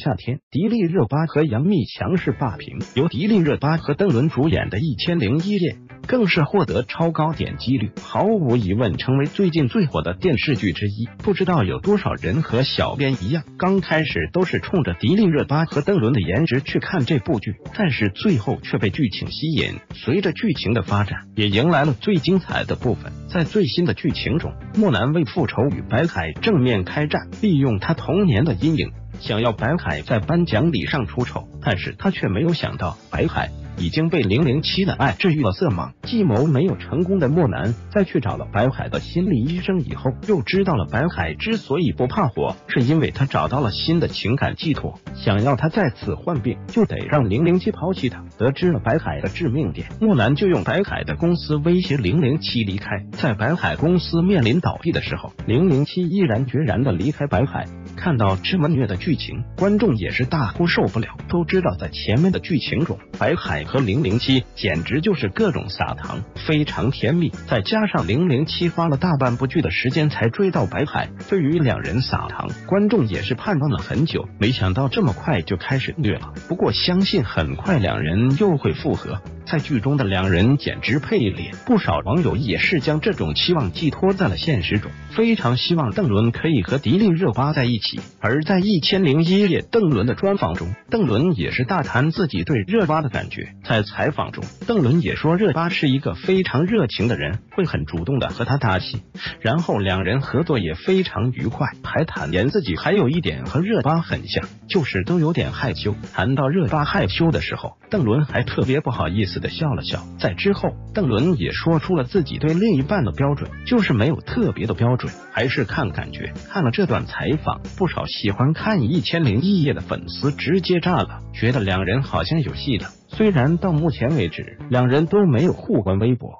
夏天，迪丽热巴和杨幂强势霸屏，由迪丽热巴和邓伦主演的《1001夜》更是获得超高点击率，毫无疑问成为最近最火的电视剧之一。不知道有多少人和小编一样，刚开始都是冲着迪丽热巴和邓伦的颜值去看这部剧，但是最后却被剧情吸引。随着剧情的发展，也迎来了最精彩的部分。在最新的剧情中，莫南为复仇与白凯正面开战，利用他童年的阴影，想要白凯在颁奖礼上出丑，但是他却没有想到白凯已经被007的爱治愈了色盲。计谋没有成功的莫南在去找了白凯的心理医生以后，又知道了白凯之所以不怕火，是因为他找到了新的情感寄托，想要他再次患病，就得让007抛弃他。得知了白凯的致命点，莫南就用白凯的公司威胁007离开。在白凯公司面临倒闭的时候，007毅然决然的离开白凯。看到这么虐的剧情，观众也是大呼受不了。都知道在前面的剧情中，白凯和007简直就是各种撒糖，非常甜蜜。再加上007花了大半部剧的时间才追到白凯，对于两人撒糖，观众也是盼望了很久，没想到这么快就开始虐了。不过相信很快两人又会复合。在剧中的两人简直配脸，不少网友也是将这种期望寄托在了现实中，非常希望邓伦可以和迪丽热巴在一起。而在1001夜邓伦的专访中，邓伦也是大谈自己对热巴的感觉。在采访中，邓伦也说热巴是一个非常热情的人，会很主动的和他搭戏，然后两人合作也非常愉快，还坦言自己还有一点和热巴很像，就是都有点害羞。谈到热巴害羞的时候，邓伦还特别不好意思的笑了笑。在之后，邓伦也说出了自己对另一半的标准，就是没有特别的标准，还是看感觉。看了这段采访，不少喜欢看1001夜的粉丝直接炸了，觉得两人好像有戏的。虽然到目前为止，两人都没有互关微博。